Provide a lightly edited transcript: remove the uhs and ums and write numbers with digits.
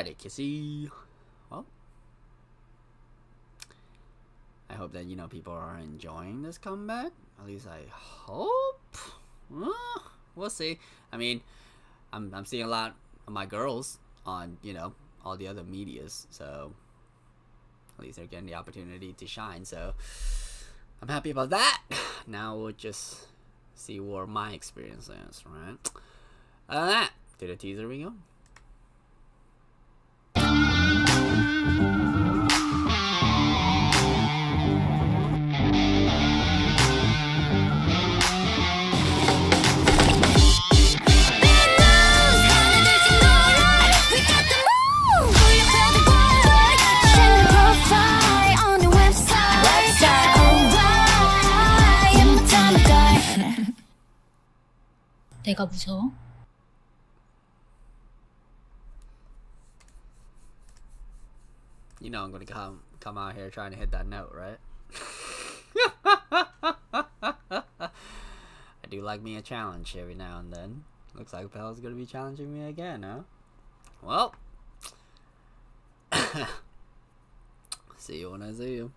Alrighty, Kissy. Well, I hope that, you know, people are enjoying this comeback. At least I hope. We'll see. I mean, I'm seeing a lot of my girls on, you know, all the other medias, so at least they're getting the opportunity to shine, so I'm happy about that. Now we'll just see where my experience is, right? Other than that, to the teaser we go. 내가 무서워? You know I'm gonna come out here trying to hit that note, right? I do like me a challenge every now and then. Looks like Belle's gonna be challenging me again, huh? Well, see you when I see you.